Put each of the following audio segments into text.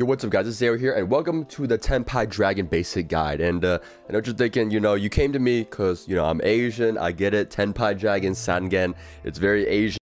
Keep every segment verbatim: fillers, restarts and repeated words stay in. Yo, what's up guys, it's Zero here and welcome to the Tenpai Dragon basic guide. And uh I know what you're thinking, you know, you came to me because, you know, I'm Asian, I get it. Tenpai Dragon, Sangen, it's very Asian.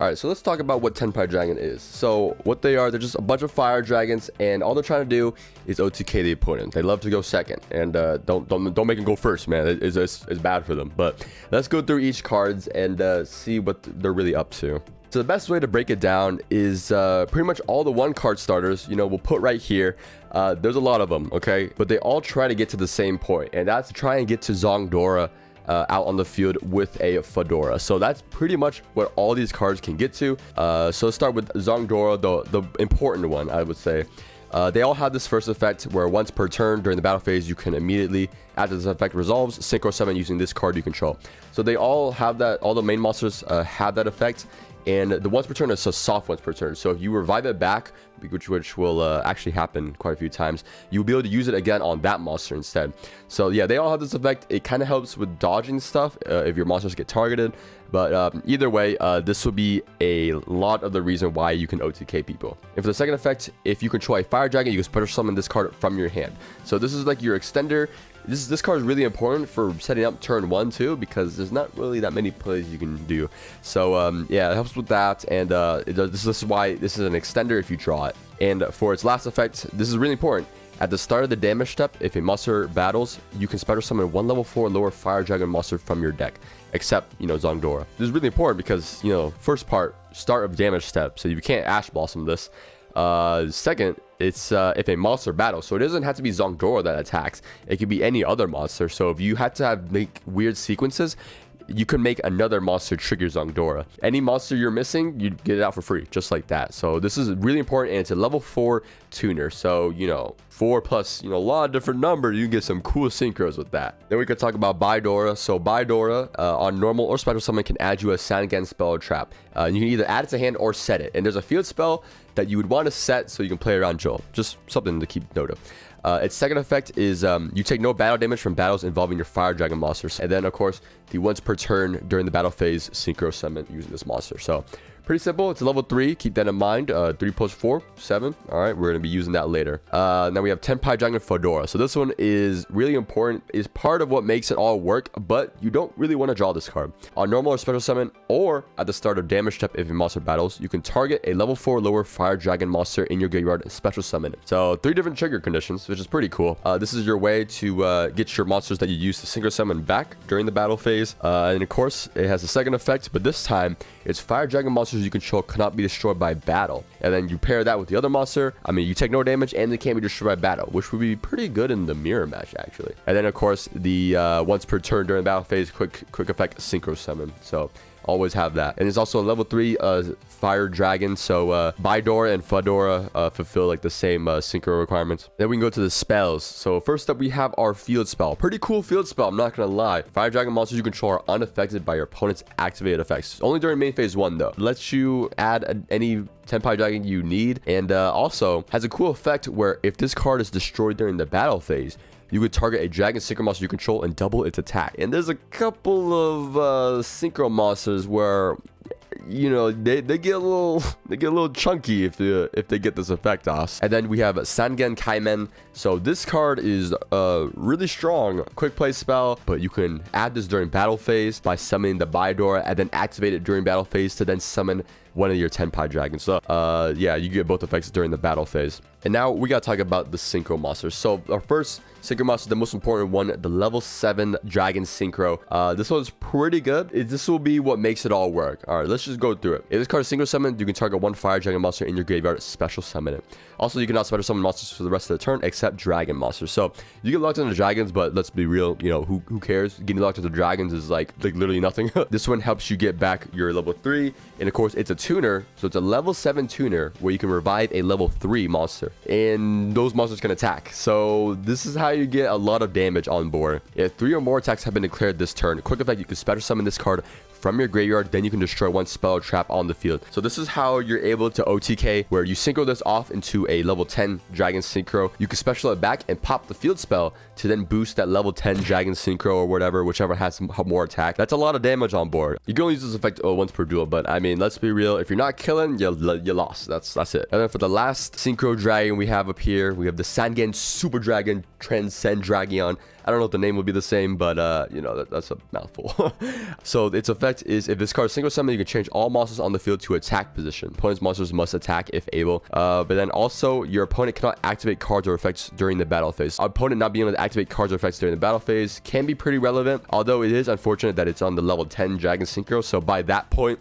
All right, so let's talk about what Tenpai Dragon is. So what they are, they're just a bunch of fire dragons, and all they're trying to do is O T K the opponent. They love to go second, and uh don't don't, don't make them go first, man. It, it's, it's bad for them. But let's go through each cards and uh see what they're really up to. So the best way to break it down is uh, pretty much all the one card starters, you know, we'll put right here. Uh, there's a lot of them, okay? But they all try to get to the same point, and that's to try and get to Zongdora uh, out on the field with a Fedora. So that's pretty much what all these cards can get to. Uh, so let's start with Zongdora, the, the important one, I would say. Uh, they all have this first effect where once per turn during the battle phase, you can immediately, after this effect resolves, synchro summon using this card you control. So they all have that, all the main monsters uh, have that effect. And the once per turn is a soft once per turn. So if you revive it back, which, which will uh, actually happen quite a few times, you'll be able to use it again on that monster instead. So yeah, they all have this effect. It kind of helps with dodging stuff uh, if your monsters get targeted. But um, either way, uh, this will be a lot of the reason why you can O T K people. And for the second effect, if you control a fire dragon, you can special summon this card from your hand. So this is like your extender. This, this card is really important for setting up turn one, too, because there's not really that many plays you can do. So, um, yeah, it helps with that, and uh, it does, this is why this is an extender if you draw it. And for its last effect, this is really important. At the start of the damage step, if a monster battles, you can special summon one level four or lower fire dragon monster from your deck, except, you know, Zongdora. This is really important because, you know, first part, start of damage step, so you can't Ash Blossom this. Uh, second, it's uh, if a monster battles, so it doesn't have to be Zongdora that attacks. It could be any other monster. So if you had to have make weird sequences, you can make another monster trigger Zongdora. Any monster you're missing, you get it out for free, just like that. So this is really important, and it's a level four tuner. So, you know, four plus, you know, a lot of different numbers. You can get some cool synchros with that. Then we could talk about Baidora. So Baidora, uh, on normal or special summon, can add you a Sangen spell or trap. Uh, you can either add it to hand or set it. And there's a field spell that you would want to set so you can play around Joel. Just something to keep note of. Uh, its second effect is um, you take no battle damage from battles involving your fire dragon monsters. And then, of course, the once per turn during the battle phase, synchro summon using this monster. So pretty simple. It's level three. Keep that in mind. Uh, three plus four, seven. All right, we're going to be using that later. Uh, now we have Tenpai Dragon Fedora. So this one is really important. It's part of what makes it all work, but you don't really want to draw this card. On normal or special summon, or at the start of damage step if a monster battles, you can target a level four lower fire dragon monster in your graveyard and special summon it. So three different trigger conditions, which is pretty cool. Uh, this is your way to uh, get your monsters that you use to synchro summon back during the battle phase. Uh, and of course, it has a second effect, but this time it's fire dragon monsters you control cannot be destroyed by battle. And then you pair that with the other monster. I mean, you take no damage and they can't be destroyed by battle, which would be pretty good in the mirror match, actually. And then, of course, the uh, once per turn during the battle phase, quick quick effect synchro summon. So always have that. And it's also a level three uh, fire dragon. So uh, Baidora and Fedora uh, fulfill like the same uh, synchro requirements. Then we can go to the spells. So first up, we have our field spell. Pretty cool field spell, I'm not gonna lie. Fire dragon monsters you control are unaffected by your opponent's activated effects. Only during main phase one though. Lets you add an, any Tenpai Dragon you need, and uh, also has a cool effect where if this card is destroyed during the battle phase, you could target a dragon synchro monster you control and double its attack. And there's a couple of uh, synchro monsters where, you know, they, they get a little they get a little chunky if they, if they get this effect off. And then we have Sangen Kaimen. So this card is uh, really strong. Quick play spell, but you can add this during battle phase by summoning the Baidora and then activate it during battle phase to then summon one of your Tenpai Dragons. So uh, yeah, you get both effects during the battle phase. And now we gotta talk about the synchro monsters. So our first synchro monster, the most important one, the level seven dragon synchro. Uh, this one's pretty good. It, this will be what makes it all work. All right, let's just go through it. If this card is synchro summoned, you can target one fire dragon monster in your graveyard, special summon it. Also, you cannot special summon monsters for the rest of the turn except dragon monsters. So you get locked into dragons, but let's be real, you know, who, who cares? Getting locked into dragons is like, like literally nothing. This one helps you get back your level three. And of course, it's a tuner. So it's a level seven tuner where you can revive a level three monster, and those monsters can attack. So this is how you get a lot of damage on board. If three or more attacks have been declared this turn, quick effect, you can special summon this card from your graveyard, then you can destroy one spell or trap on the field. So this is how you're able to O T K, where you synchro this off into a level ten dragon synchro. You can special it back and pop the field spell to then boost that level ten dragon synchro or whatever, whichever has more attack. That's a lot of damage on board. You can only use this effect oh, once per duel, but I mean, let's be real. If you're not killing, you you lost. That's that's it. And then for the last synchro dragon we have up here, we have the Sangen Super Dragon Transcend Dragion. I don't know if the name will be the same, but uh, you know, that, that's a mouthful. So its effect is, if this card is single summon, you can change all monsters on the field to attack position. Opponent's monsters must attack if able. Uh, but then also, your opponent cannot activate cards or effects during the battle phase. Our opponent not being able to activate cards or effects during the battle phase can be pretty relevant, although it is unfortunate that it's on the level ten Dragon Synchro, so by that point,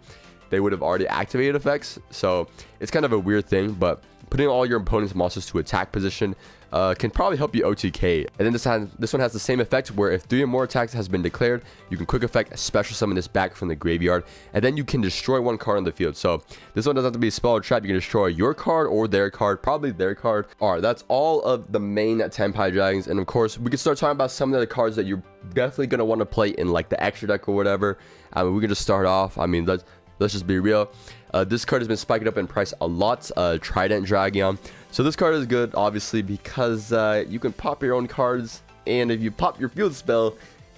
they would have already activated effects, so it's kind of a weird thing, but putting all your opponent's monsters to attack position uh, can probably help you O T K. And then this, has, this one has the same effect where if three or more attacks has been declared, you can quick effect special summon this back from the graveyard, and then you can destroy one card on the field. So this one doesn't have to be a spell or trap. You can destroy your card or their card, probably their card. All right, that's all of the main Tenpai Dragons. And of course, we can start talking about some of the cards that you're definitely going to want to play in like the extra deck or whatever. I mean, we can just start off. I mean, let's, let's just be real. Uh, this card has been spiking up in price a lot, uh, Trident Dragion. So this card is good, obviously, because uh, you can pop your own cards, and if you pop your field spell,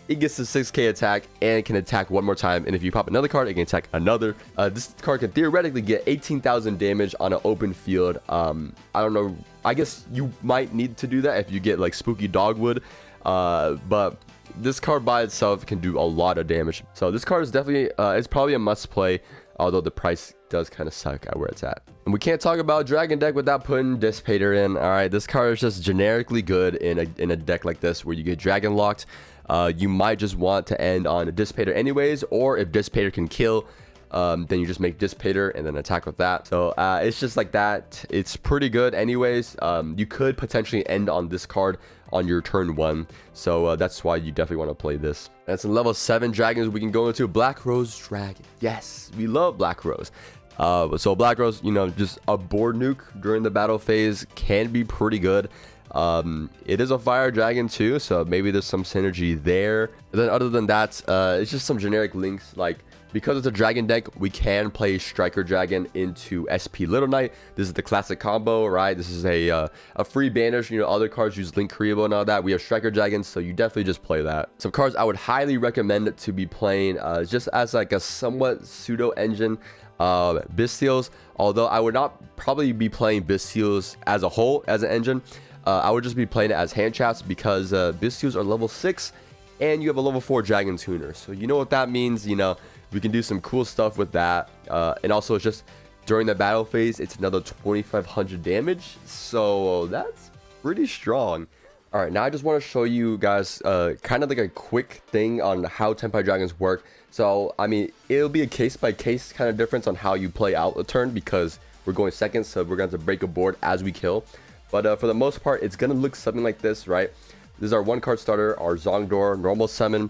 it gets a six K attack and can attack one more time. And if you pop another card, it can attack another. Uh, this card can theoretically get eighteen thousand damage on an open field. Um, I don't know. I guess you might need to do that if you get like Spooky Dogwood, uh, but this card by itself can do a lot of damage. So this card is definitely, uh, it's probably a must play, although the price does kind of suck at where it's at. And we can't talk about Dragon Deck without putting Dis Pater in. All right, this card is just generically good in a, in a deck like this where you get Dragon Locked. Uh, you might just want to end on a Dis Pater anyways, or if Dis Pater can kill, um, then you just make Dis Pater and then attack with that. So uh, it's just like that. It's pretty good anyways. Um, you could potentially end on this card on your turn one. So uh, that's why you definitely want to play this. That's in level seven dragons. We can go into Black Rose Dragon. Yes, we love Black Rose. Uh, so Black Rose, you know, just a board nuke during the battle phase can be pretty good. Um, it is a fire dragon too, so maybe there's some synergy there. And then other than that, uh, it's just some generic links. Like, because it's a dragon deck, we can play Striker Dragon into S P Little Knight. This is the classic combo, right? This is a uh, a free banish. You know, other cards use Link Karibo and all that. We have Striker Dragons, so you definitely just play that. Some cards I would highly recommend to be playing, uh, just as like a somewhat pseudo engine. Uh, Bisiu, although I would not probably be playing Bisiu as a whole as an engine. Uh, I would just be playing it as hand traps because uh, Bisiu are level six, and you have a level four Dragon Tuner. So you know what that means. You know, we can do some cool stuff with that. Uh, and also, it's just during the battle phase, it's another twenty-five hundred damage. So that's pretty strong. All right, now I just want to show you guys uh, kind of like a quick thing on how Tenpai Dragons work. So, I mean, it'll be a case-by-case kind of difference on how you play out a turn because we're going seconds, so we're going to have to break a board as we kill. But uh, for the most part, it's going to look something like this, right? This is our one-card starter, our Zongdora, normal summon.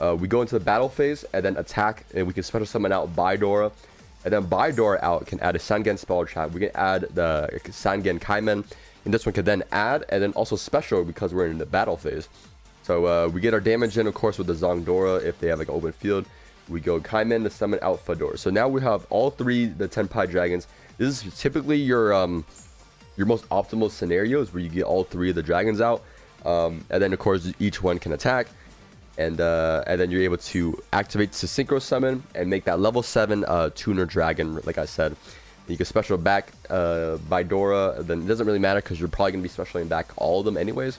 Uh, we go into the battle phase and then attack, and we can special summon out Baidora. And then Baidora out can add a Sangen spell trap. We can add the Sangen Kaimen, and this one can then add, and then also special because we're in the battle phase. So uh, we get our damage in, of course, with the Zongdora if they have like an open field. We go Kaimen to summon out Fedora. So now we have all three the Tenpai Dragons. This is typically your um, your most optimal scenarios where you get all three of the dragons out, um, and then of course each one can attack, and uh, and then you're able to activate to synchro summon and make that level seven uh, tuner dragon. Like I said, you can special back uh, Baidora. Then it doesn't really matter because you're probably gonna be specialing back all of them anyways.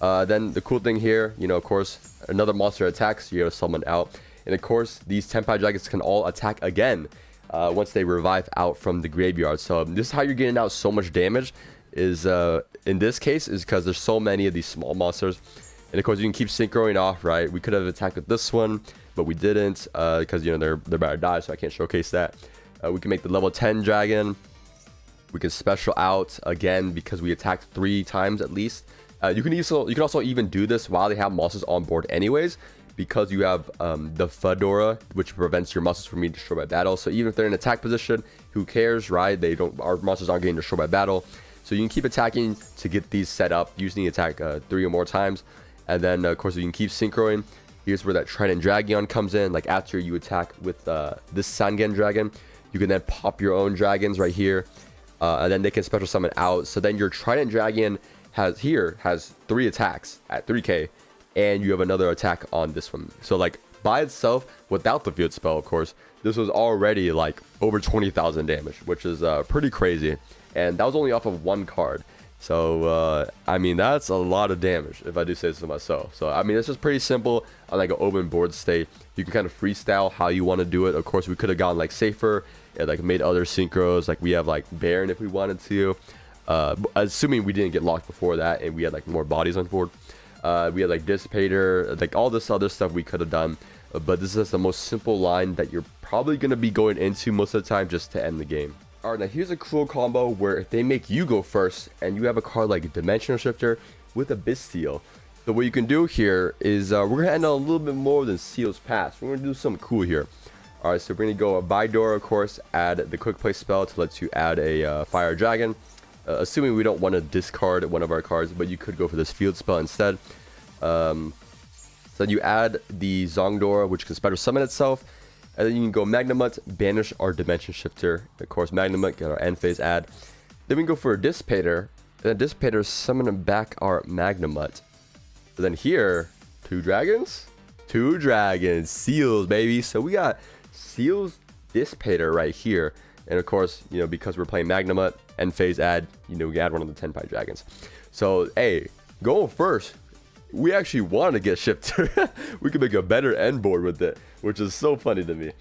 Uh, then the cool thing here, you know, of course, another monster attacks, you gotta summon out. And of course, these Tenpai Dragons can all attack again uh, once they revive out from the graveyard. So um, this is how you're getting out so much damage is, uh, in this case, is because there's so many of these small monsters. And of course, you can keep synchroing off, right? We could have attacked with this one, but we didn't uh, because, you know, they're, they're about to die, so I can't showcase that. Uh, we can make the level ten Dragon. We can special out again because we attacked three times at least. Uh, you can also you can also even do this while they have monsters on board anyways, because you have um, the Fedora, which prevents your monsters from being destroyed by battle. So even if they're in attack position, who cares, right? They don't our monsters aren't getting destroyed by battle. So you can keep attacking to get these set up using the attack uh, three or more times, and then uh, of course you can keep synchroing. Here's where that Trident Dragion comes in. Like after you attack with uh, this Sangen Dragon, you can then pop your own dragons right here. Uh, and then they can special summon out. So then your Trident Dragon has here has three attacks at three K. And you have another attack on this one. So like by itself, without the field spell, of course, this was already like over twenty thousand damage, which is uh, pretty crazy. And that was only off of one card. So, uh, I mean, that's a lot of damage, if I do say so myself. So, I mean, this is pretty simple on like an open board state. You can kind of freestyle how you want to do it. Of course, we could have gone like safer and like made other synchros. Like we have like Baron if we wanted to. Uh, assuming we didn't get locked before that and we had like more bodies on board. Uh, we had like Dis Pater, like all this other stuff we could have done. But this is the most simple line that you're probably going to be going into most of the time just to end the game. Alright, now here's a cool combo where if they make you go first and you have a card like Dimensional Shifter with Abyss Seal. So what you can do here is uh, we're going to end on a little bit more than Seal's Pass. We're going to do something cool here. Alright, so we're going to go a Baidora, of course, add the Quick Play spell to let you add a uh, Fire Dragon. Uh, assuming we don't want to discard one of our cards, but you could go for this Field spell instead. Um, so then you add the Zongdora, which can special summon itself. And then you can go Magnamutt, banish our Dimension Shifter. Of course, Magnamutt, get our end phase add. Then we can go for a Dis Pater. And then Dis Pater, summon back our Magnamutt. But then here, two dragons? Two dragons. Seals, baby. So we got Seals, Dis Pater right here. And of course, you know, because we're playing Magnamutt, end phase add, you know, we add one of the Tenpai Dragons. So, hey, going first. We actually want to get Shifter. We could make a better end board with it, which is so funny to me.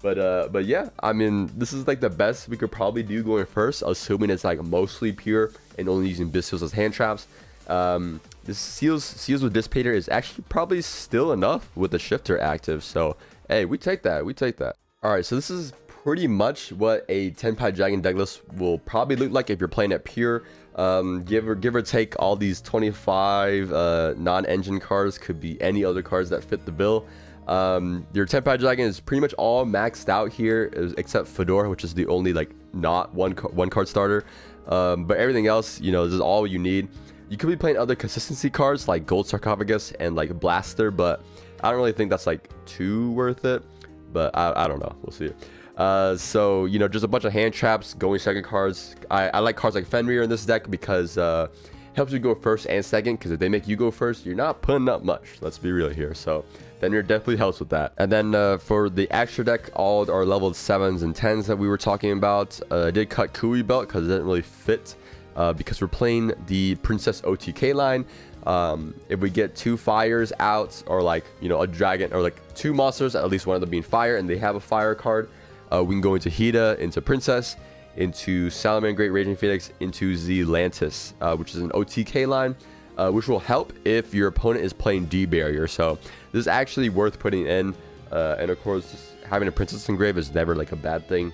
But uh, but yeah, I mean, this is like the best we could probably do going first, assuming it's like mostly pure and only using Bisiu as hand traps. Um, this seals seals with Dis Pater is actually probably still enough with the Shifter active. So hey, we take that, we take that. All right, so this is pretty much what a Tenpai Dragon decklist will probably look like if you're playing it pure. Um, give or give or take, all these twenty-five uh, non-engine cards could be any other cards that fit the bill. Um, your Tenpai Dragon is pretty much all maxed out here, except Fedora, which is the only like not one one card starter. Um, but everything else, you know, this is all you need. You could be playing other consistency cards like Gold Sarcophagus and like Blaster, but I don't really think that's like too worth it. But I, I don't know, we'll see. Uh, so, you know, just a bunch of hand traps, going second cards. I, I like cards like Fenrir in this deck because uh, it helps you go first and second, because if they make you go first, you're not putting up much. Let's be real here. So Fenrir definitely helps with that. And then uh, for the extra deck, all our leveled sevens and tens that we were talking about, uh, I did cut Kui Belt because it didn't really fit uh, because we're playing the Princess O T K line. Um, if we get two fires out, or like, you know, a dragon, or like two monsters, at least one of them being fire, and they have a fire card. Uh, we can go into Hida, into Princess, into Salaman Great Raging Phoenix, into Z-Lantis, uh, which is an O T K line, uh, which will help if your opponent is playing D-Barrier. So this is actually worth putting in. Uh, and of course, having a Princess engrave is never like a bad thing.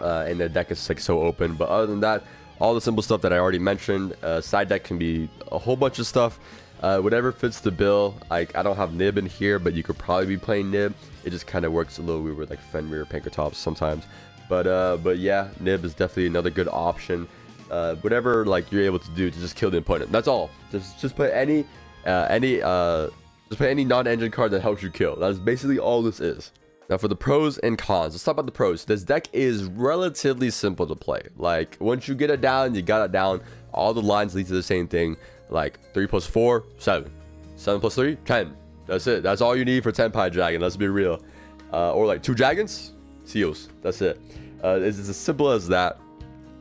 Uh, and the deck is like so open. But other than that, all the simple stuff that I already mentioned. Uh, side deck can be a whole bunch of stuff. Uh, whatever fits the bill. Like, I don't have Nib in here, but you could probably be playing Nib. It just kind of works a little weird with like Fenrir or Pankratops sometimes. But uh, but yeah, Nib is definitely another good option. Uh, whatever like you're able to do to just kill the opponent. That's all. Just just put any uh, any uh, just put any non-engine card that helps you kill. That's basically all this is. Now for the pros and cons. Let's talk about the pros. This deck is relatively simple to play. Like once you get it down, you got it down. All the lines lead to the same thing. Like three plus four, seven. seven plus three, ten. That's it. That's all you need for Tenpai Dragon. Let's be real. Uh, or like two dragons, seals. That's it. Uh, it's, it's as simple as that.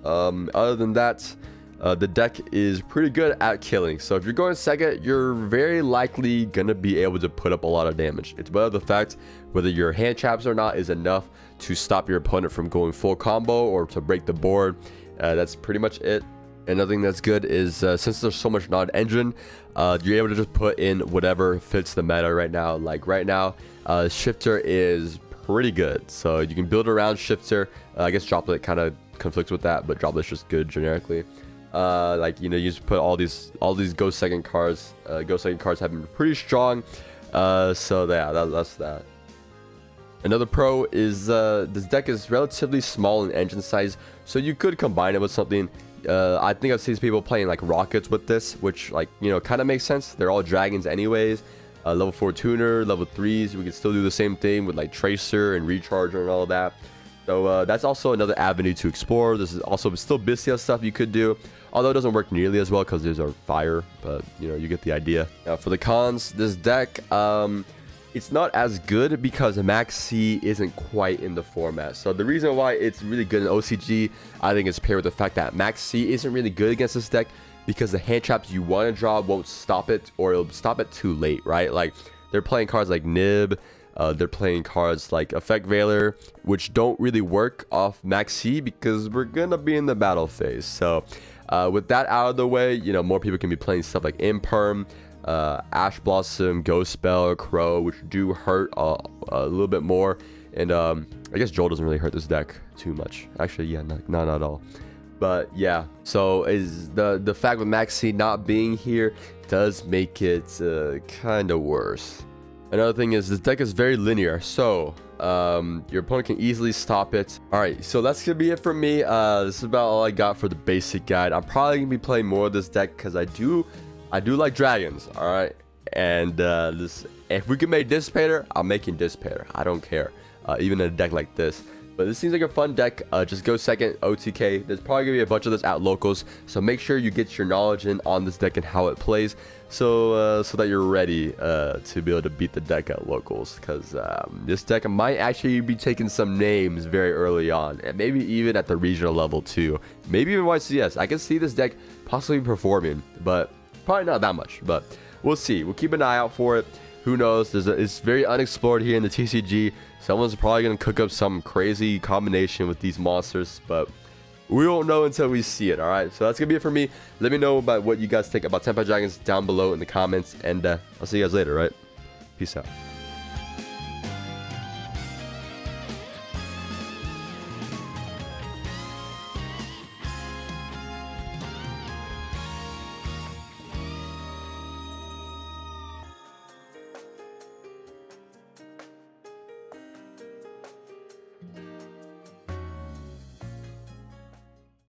Um, other than that, uh, the deck is pretty good at killing. So if you're going second, you're very likely going to be able to put up a lot of damage. It's whether the fact whether your hand traps or not is enough to stop your opponent from going full combo or to break the board. Uh, that's pretty much it. Another thing that's good is uh, since there's so much non-engine, uh, you're able to just put in whatever fits the meta right now. Like right now, uh, Shifter is pretty good. So you can build around Shifter. Uh, I guess Droplet kind of conflicts with that, but Droplet's just good generically. Uh, like, you know, you just put all these all these Ghost Second cards. Uh, Ghost Second cards have been pretty strong. Uh, so yeah, that, that's that. Another pro is uh, this deck is relatively small in engine size, so you could combine it with something. Uh, I think I've seen people playing like Rockets with this, which like, you know, kind of makes sense. They're all dragons anyways. Uh, level four tuner, level threes, we can still do the same thing with like Tracer and Recharger and all of that. So uh, that's also another avenue to explore. This is also still Bisiu stuff you could do, although it doesn't work nearly as well because there's a fire, but you know, you get the idea. Now for the cons, this deck, um, it's not as good because Max C isn't quite in the format. So the reason why it's really good in O C G, I think, is paired with the fact that Max C isn't really good against this deck, because the hand traps you want to draw won't stop it, or it'll stop it too late, right? Like, they're playing cards like Nib, uh, they're playing cards like Effect Veiler, which don't really work off Max C because we're gonna be in the battle phase. So uh, with that out of the way, you know, more people can be playing stuff like Imperm, uh, Ash Blossom, Ghost Spell, Crow, which do hurt uh, a little bit more. And um, I guess Joel doesn't really hurt this deck too much. Actually, yeah, not, not at all. But yeah, so is the the fact with Max C not being here does make it uh, kind of worse. Another thing is this deck is very linear, so um, your opponent can easily stop it. All right, so that's gonna be it for me. Uh, this is about all I got for the basic guide. I'm probably gonna be playing more of this deck because I do, I do like dragons. All right, and uh, this if we can make Dis Pater, I'm making Dis Pater. I don't care, uh, even in a deck like this. But this seems like a fun deck. Uh, just go second O T K. There's probably gonna be a bunch of this at locals, so make sure you get your knowledge in on this deck and how it plays, so uh, so that you're ready uh, to be able to beat the deck at locals. Because um, this deck might actually be taking some names very early on, and maybe even at the regional level too. Maybe even Y C S. I can see this deck possibly performing, but probably not that much. But we'll see. We'll keep an eye out for it. Who knows? There's a, it's very unexplored here in the T C G. Someone's probably going to cook up some crazy combination with these monsters, but we won't know until we see it, all right? So that's going to be it for me. Let me know about what you guys think about Tenpai Dragons down below in the comments, and uh, I'll see you guys later, right? Peace out.